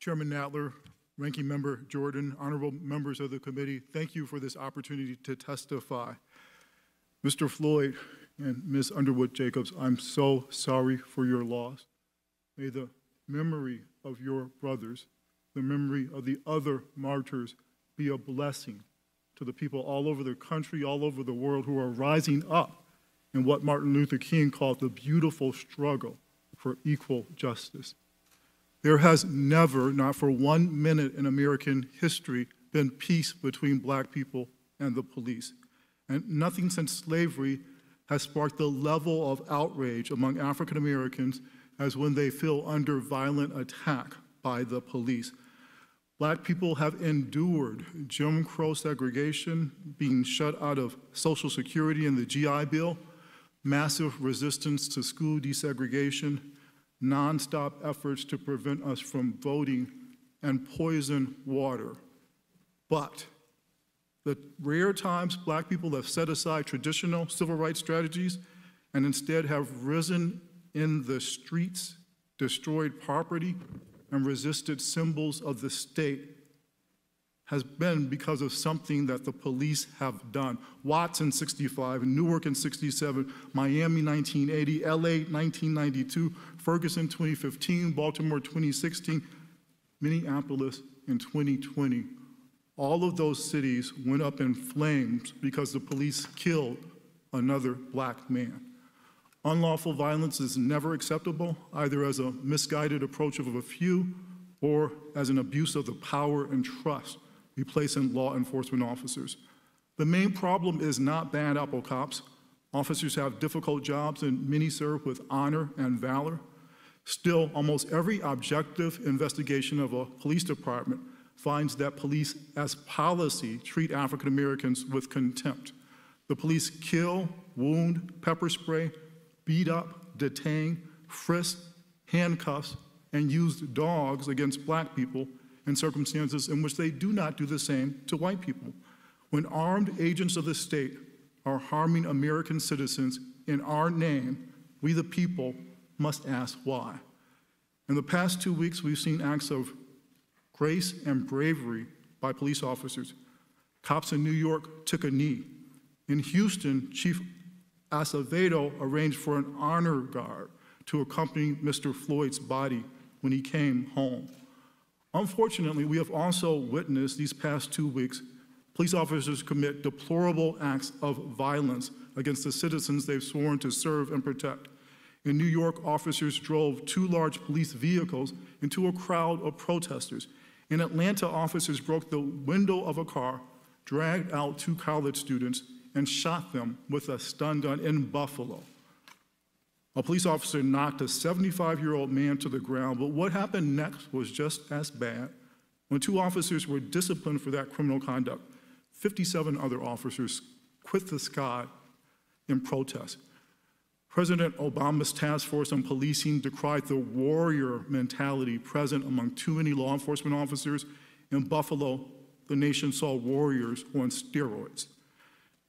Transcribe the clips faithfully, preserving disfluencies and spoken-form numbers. Chairman Nadler, Ranking Member Jordan, honorable members of the committee, thank you for this opportunity to testify. Mister Floyd and Miz Underwood Jacobs, I'm so sorry for your loss. May the memory of your brothers, the memory of the other martyrs, be a blessing to the people all over the country, all over the world, who are rising up in what Martin Luther King called the beautiful struggle for equal justice. There has never, not for one minute in American history, been peace between black people and the police. And nothing since slavery has sparked the level of outrage among African Americans as when they feel under violent attack by the police. Black people have endured Jim Crow segregation, being shut out of Social Security and the G I Bill, massive resistance to school desegregation, nonstop efforts to prevent us from voting, and poison water. But the rare times black people have set aside traditional civil rights strategies and instead have risen in the streets, destroyed property, and resisted symbols of the state has been because of something that the police have done. Watts in sixty-five, Newark in sixty-seven, Miami nineteen eighty, L A nineteen ninety-two, Ferguson twenty fifteen, Baltimore twenty sixteen, Minneapolis in twenty twenty. All of those cities went up in flames because the police killed another black man. Unlawful violence is never acceptable, either as a misguided approach of a few or as an abuse of the power and trust we place in law enforcement officers. The main problem is not bad apple cops. Officers have difficult jobs and many serve with honor and valor. Still, almost every objective investigation of a police department finds that police, as policy, treat African Americans with contempt. The police kill, wound, pepper spray, beat up, detain, frisk, handcuffs, and used dogs against black people in circumstances in which they do not do the same to white people. When armed agents of the state are harming American citizens in our name, we the people must ask why. In the past two weeks, we've seen acts of grace and bravery by police officers. Cops in New York took a knee. In Houston, Chief Acevedo arranged for an honor guard to accompany Mister Floyd's body when he came home. Unfortunately, we have also witnessed these past two weeks police officers commit deplorable acts of violence against the citizens they've sworn to serve and protect. In New York, officers drove two large police vehicles into a crowd of protesters. In Atlanta, officers broke the window of a car, dragged out two college students, and shot them with a stun gun in Buffalo. A police officer knocked a seventy-five-year-old man to the ground, but what happened next was just as bad. When two officers were disciplined for that criminal conduct, fifty-seven other officers quit the squad in protest. President Obama's task force on policing decried the warrior mentality present among too many law enforcement officers. In Buffalo, the nation saw warriors on steroids.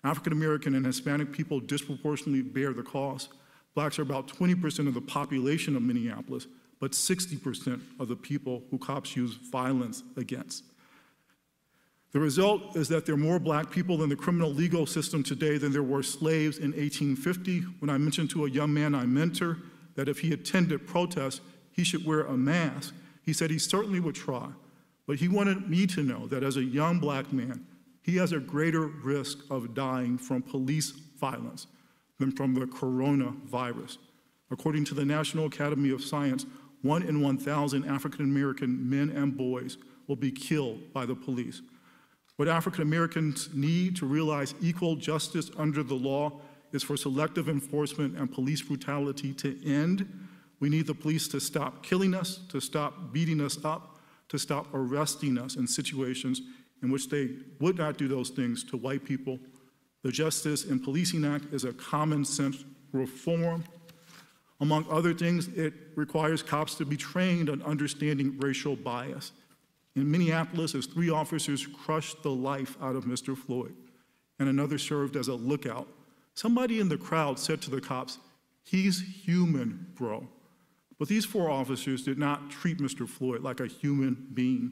African American and Hispanic people disproportionately bear the cost. Blacks are about twenty percent of the population of Minneapolis, but sixty percent of the people who cops use violence against. The result is that there are more black people in the criminal legal system today than there were slaves in eighteen fifty, when I mentioned to a young man I mentor that if he attended protests, he should wear a mask. He said he certainly would try, but he wanted me to know that as a young black man, he has a greater risk of dying from police violence than from the coronavirus. According to the National Academy of Science, one in one thousand African American men and boys will be killed by the police. What African Americans need to realize equal justice under the law is for selective enforcement and police brutality to end. We need the police to stop killing us, to stop beating us up, to stop arresting us in situations in which they would not do those things to white people. The Justice and Policing Act is a common sense reform. Among other things, it requires cops to be trained on understanding racial bias. In Minneapolis, as three officers crushed the life out of Mister Floyd, and another served as a lookout, somebody in the crowd said to the cops, "He's human, bro." But these four officers did not treat Mister Floyd like a human being.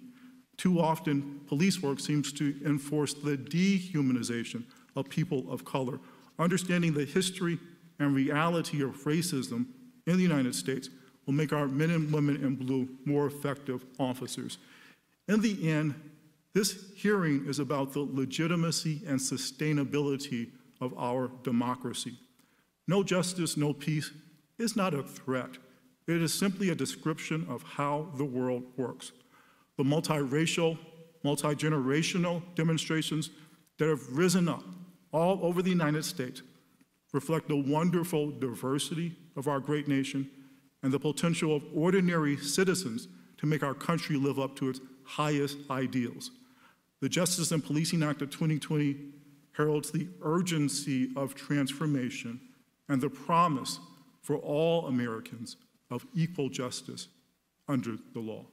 Too often, police work seems to enforce the dehumanization of people of color. Understanding the history and reality of racism in the United States will make our men and women in blue more effective officers. In the end, this hearing is about the legitimacy and sustainability of our democracy. No justice, no peace is not a threat. It is simply a description of how the world works. The multiracial, multi-generational demonstrations that have risen up all over the United States reflect the wonderful diversity of our great nation and the potential of ordinary citizens to make our country live up to its highest ideals. The Justice and Policing Act of twenty twenty heralds the urgency of transformation and the promise for all Americans of equal justice under the law.